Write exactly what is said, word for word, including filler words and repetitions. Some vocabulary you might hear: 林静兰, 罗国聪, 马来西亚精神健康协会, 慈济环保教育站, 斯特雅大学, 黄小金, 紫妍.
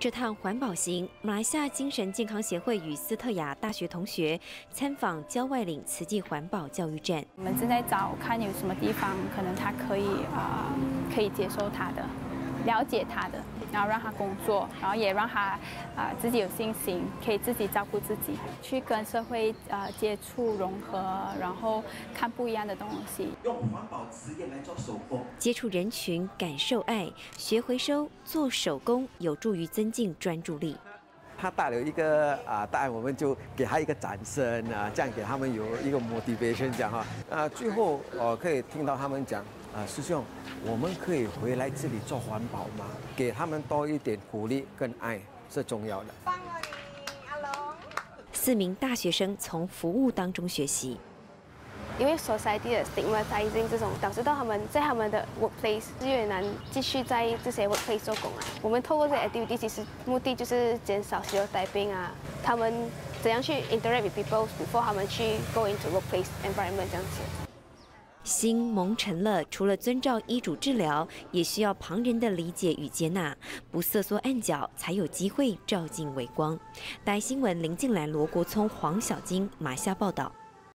这趟环保行，马来西亚精神健康协会与斯特雅大学同学参访郊外岭慈济环保教育站。我们正在找看有什么地方可能他可以啊、呃，可以接受他的，了解他的，然后让他工作，然后也让他啊、呃、自己有信心，可以自己照顾自己，去跟社会呃接触融合，然后看不一样的东西。用环保职业来做手工，接触人群，感受爱，学回收，做手工有助于增进专注力。他带了一个啊，当然我们就给他一个掌声啊，这样给他们有一个 motivation 这样哈啊，最后我、呃、可以听到他们讲。 啊，师兄，我们可以回来这里做环保吗？给他们多一点鼓励跟爱是重要的。四名大学生从服务当中学习，因为 society 的 stigmatizing 这种导致到他们在他们的 workplace 越难继续在这些 workplace 做工啊。我们透过这些 activity 其实目的就是减少 stereotyping 啊，他们怎样去 interact with people before 他们去 go into workplace environment 这样子。 心蒙尘了，除了遵照医嘱治疗，也需要旁人的理解与接纳，不瑟缩暗角，才有机会照进微光。台新闻林静兰、罗国聪、黄小金，马来西亚报道。